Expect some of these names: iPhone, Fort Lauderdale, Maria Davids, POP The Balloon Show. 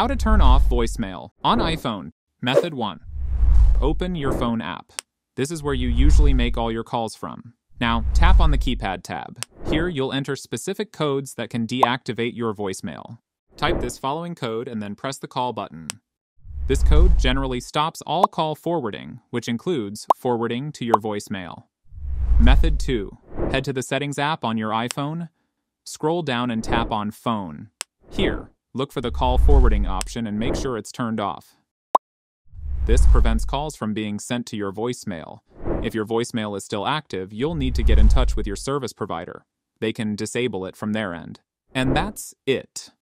How to turn off voicemail on iPhone. Method 1. Open your phone app. This is where you usually make all your calls from. Now, tap on the keypad tab. Here, you'll enter specific codes that can deactivate your voicemail. Type this following code and then press the call button. This code generally stops all call forwarding, which includes forwarding to your voicemail. Method 2. Head to the Settings app on your iPhone. Scroll down and tap on Phone. Here, look for the call forwarding option and make sure it's turned off. This prevents calls from being sent to your voicemail. If your voicemail is still active, you'll need to get in touch with your service provider. They can disable it from their end. And that's it.